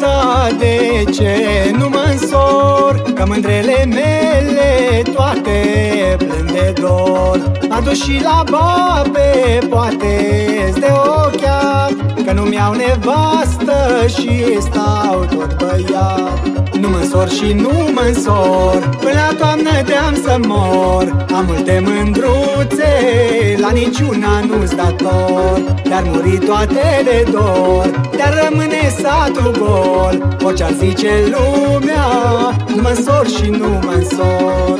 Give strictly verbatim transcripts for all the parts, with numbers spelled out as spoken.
Da, de ce nu mă însor? Că mândrele mele toate plâng de dor. Adu-și și la babe, poate-s de ochiat, că nu-mi iau nevastă și stau tot băiat. Nu mă însor și nu mă însor, până la toamnă de-am să mor. Am multe mândruțe, la niciuna nu-s dator, dar muri toate de dor, dar rămâne satul gol. Orice-ar zice lumea, nu mă însor și nu mă însor.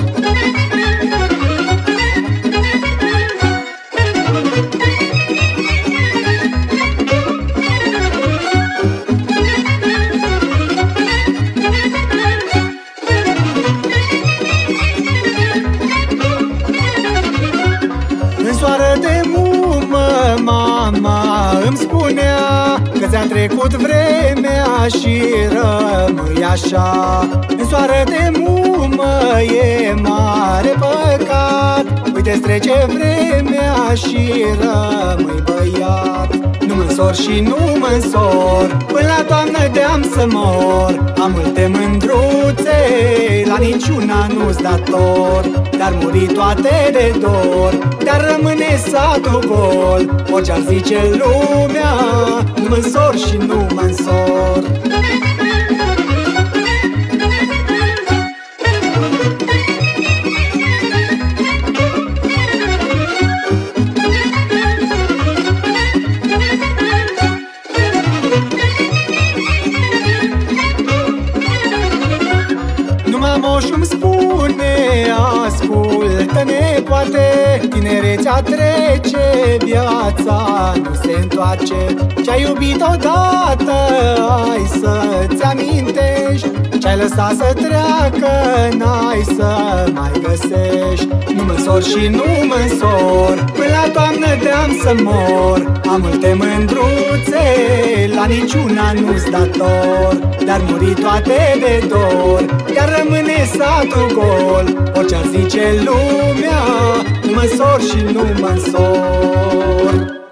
Ți-a trecut vremea și rămâi așa, în soară de mumă e mare păcat. Uite-ți trece vremea și rămâi băiat. Nu mă-nsor și nu mă-nsor, până la toamnă de-am să mor. Am multe mândruțe, la niciuna nu-s dator, dar muri toate de dor, dar rămâne satul gol. Orice-ar zice lumea, nu mă-nsor și nu mă-nsor. Moșul-mi spune, ascultă-ne poate, tinerețea trece, viața nu se întoarce. Ce-ai iubit odată, ai să-ți amintești, ce-ai lăsat să treacă, n-ai să mai găsești. Nu mă-nsor și nu mă-nsor, până la toamnă de-am să mor. Am multe mândruțe, la niciuna nu-s dator, dar muri toate de dor, dar rămâne satul gol. Orice-ar zice lumea, nu mă-nsor și nu mă-nsor.